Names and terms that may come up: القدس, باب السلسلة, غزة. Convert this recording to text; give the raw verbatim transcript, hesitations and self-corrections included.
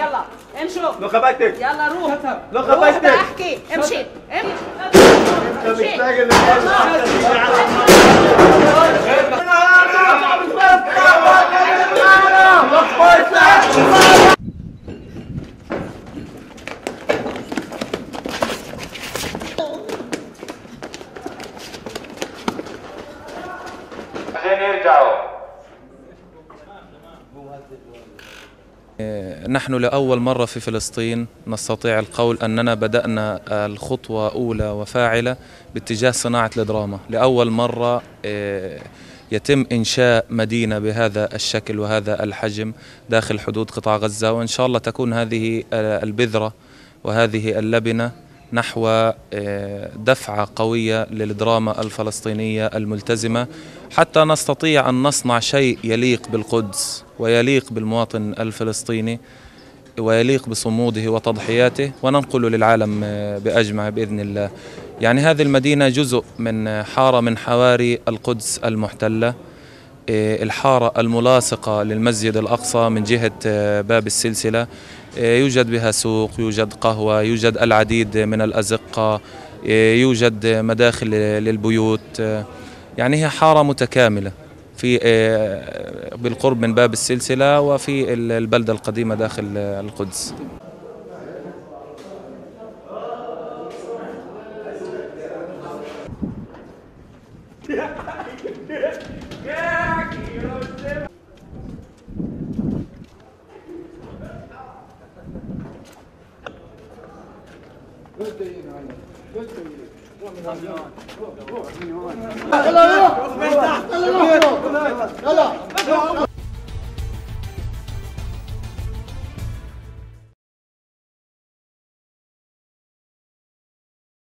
يلا امشوا لو خبايتك يلا روح لو خبايتك احكي امشي امشي امشي نحن لأول مرة في فلسطين نستطيع القول أننا بدأنا الخطوة أولى وفاعلة باتجاه صناعة الدراما. لأول مرة يتم إنشاء مدينة بهذا الشكل وهذا الحجم داخل حدود قطاع غزة، وإن شاء الله تكون هذه البذرة وهذه اللبنة نحو دفعة قوية للدراما الفلسطينية الملتزمة، حتى نستطيع أن نصنع شيء يليق بالقدس ويليق بالمواطن الفلسطيني ويليق بصموده وتضحياته، وننقله للعالم بأجمع بإذن الله. يعني هذه المدينة جزء من حارة من حواري القدس المحتلة، الحارة الملاصقة للمسجد الأقصى من جهة باب السلسلة، يوجد بها سوق، يوجد قهوة، يوجد العديد من الأزقة، يوجد مداخل للبيوت. يعني هي حارة متكاملة في بالقرب من باب السلسلة وفي البلدة القديمة داخل القدس. يلا يلا